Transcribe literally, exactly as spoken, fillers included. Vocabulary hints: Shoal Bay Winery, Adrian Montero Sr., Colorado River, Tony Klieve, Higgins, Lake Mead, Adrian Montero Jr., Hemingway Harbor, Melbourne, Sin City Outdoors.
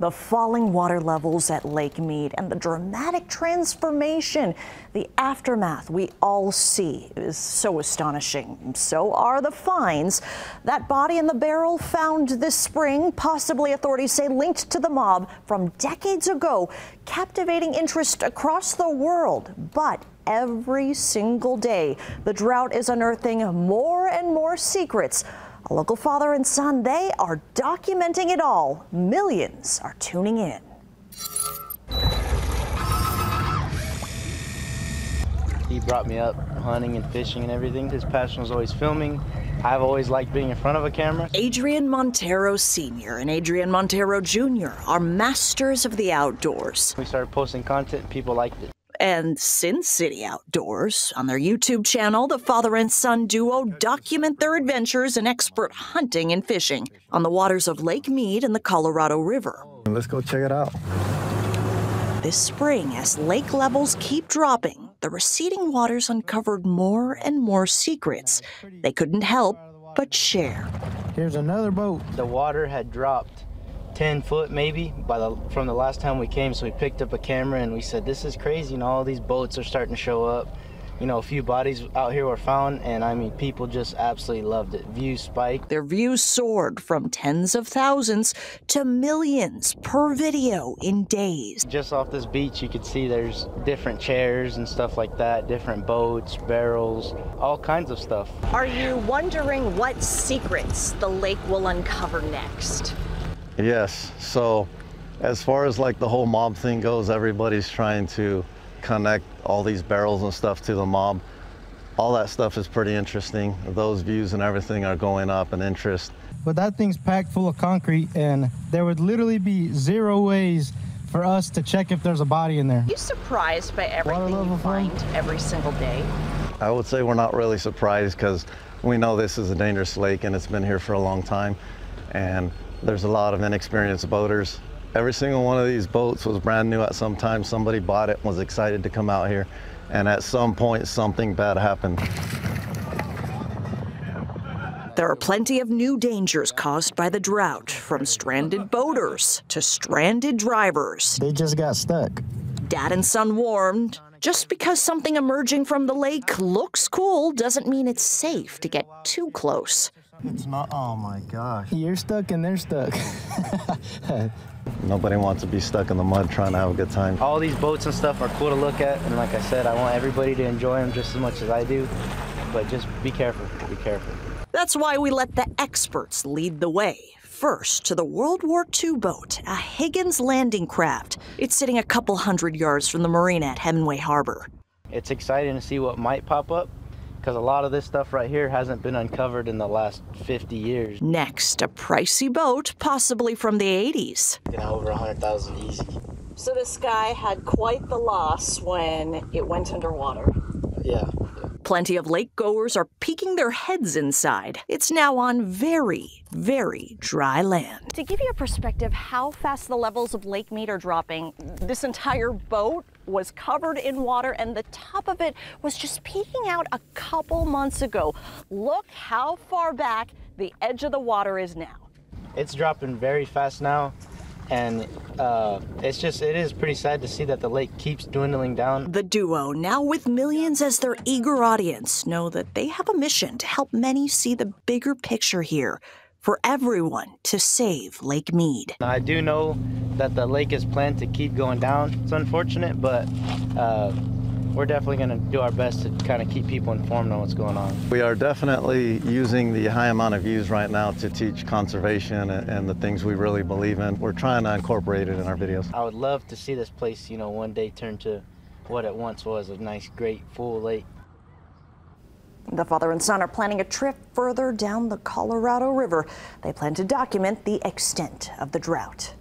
The falling water levels at Lake Mead and the dramatic transformation, the aftermath we all see is so astonishing. So are the finds. That body in the barrel found this spring, possibly authorities say linked to the mob from decades ago, captivating interest across the world. But every single day, the drought is unearthing more and more secrets. A local father and son, they are documenting it all. Millions are tuning in. He brought me up hunting and fishing and everything. His passion was always filming. I've always liked being in front of a camera. Adrian Montero Senior and Adrian Montero Junior are masters of the outdoors. We started posting content, people liked it. And Sin City Outdoors. On their YouTube channel, the father and son duo document their adventures in expert hunting and fishing on the waters of Lake Mead and the Colorado River. Let's go check it out. This spring, as lake levels keep dropping, the receding waters uncovered more and more secrets they couldn't help but share. Here's another boat. The water had dropped ten foot maybe by the, from the last time we came, so we picked up a camera and we said, this is crazy, and all these boats are starting to show up. You know, a few bodies out here were found, and I mean, people just absolutely loved it. Views spiked. Their views soared from tens of thousands to millions per video in days. Just off this beach, you could see there's different chairs and stuff like that, different boats, barrels, all kinds of stuff. Are you wondering what secrets the lake will uncover next? Yes, so as far as like the whole mob thing goes, everybody's trying to connect all these barrels and stuff to the mob. All that stuff is pretty interesting. Those views and everything are going up in interest. But that thing's packed full of concrete, and there would literally be zero ways for us to check if there's a body in there. Are you surprised by everything you find every single day? I would say we're not really surprised because we know this is a dangerous lake and it's been here for a long time. And there's a lot of inexperienced boaters. Every single one of these boats was brand new at some time. Somebody bought it and was excited to come out here. And at some point, something bad happened. There are plenty of new dangers caused by the drought, from stranded boaters to stranded drivers. They just got stuck. Dad and son warned, just because something emerging from the lake looks cool doesn't mean it's safe to get too close. It's not, oh my gosh. You're stuck and they're stuck. Nobody wants to be stuck in the mud trying to have a good time. All these boats and stuff are cool to look at, and like I said, I want everybody to enjoy them just as much as I do, but just be careful, be careful. That's why we let the experts lead the way. First to the World War Two boat, a Higgins landing craft. It's sitting a couple hundred yards from the marina at Hemingway Harbor. It's exciting to see what might pop up, because a lot of this stuff right here hasn't been uncovered in the last fifty years. Next, a pricey boat, possibly from the eighties. You know, over one hundred thousand easy. So this guy had quite the loss when it went underwater. Yeah. Plenty of lakegoers are peeking their heads inside. It's now on very, very dry land. To give you a perspective how fast the levels of Lake Mead are dropping, this entire boat was covered in water, and the top of it was just peeking out a couple months ago. Look how far back the edge of the water is now. It's dropping very fast now, and uh, it's just, it is pretty sad to see that the lake keeps dwindling down. The duo, now with millions as their eager audience, know that they have a mission to help many see the bigger picture here, for everyone to save Lake Mead. I do know that the lake is planned to keep going down. It's unfortunate, but uh, we're definitely going to do our best to kind of keep people informed on what's going on. We are definitely using the high amount of views right now to teach conservation and, and the things we really believe in. We're trying to incorporate it in our videos. I would love to see this place, you know, one day turn to what it once was, a nice, great, full lake. The father and son are planning a trip further down the Colorado River. They plan to document the extent of the drought.